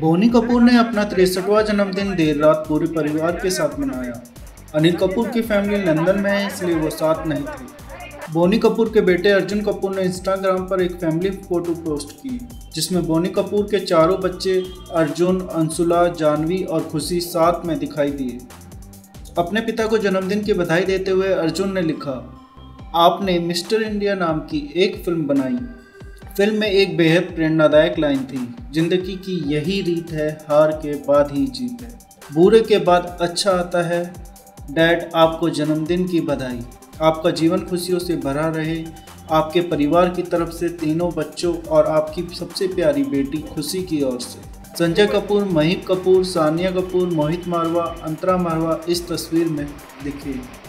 बोनी कपूर ने अपना 63वां जन्मदिन देर रात पूरे परिवार के साथ मनाया। अनिल कपूर की फैमिली लंदन में है, इसलिए वो साथ नहीं थे। बोनी कपूर के बेटे अर्जुन कपूर ने इंस्टाग्राम पर एक फैमिली फोटो पोस्ट की, जिसमें बोनी कपूर के चारों बच्चे अर्जुन, अंशुला, जाह्नवी और खुशी साथ में दिखाई दिए। अपने पिता को जन्मदिन की बधाई देते हुए अर्जुन ने लिखा, आपने मिस्टर इंडिया नाम की एक फिल्म बनाई। फिल्म में एक बेहद प्रेरणादायक लाइन थी, जिंदगी की यही रीत है, हार के बाद ही जीत है, बुरे के बाद अच्छा आता है। डैड, आपको जन्मदिन की बधाई। आपका जीवन खुशियों से भरा रहे। आपके परिवार की तरफ से तीनों बच्चों और आपकी सबसे प्यारी बेटी खुशी की ओर से। संजय कपूर, महिप कपूर, सानिया कपूर, मोहित मारवा, अंतरा मारवा इस तस्वीर में दिखे।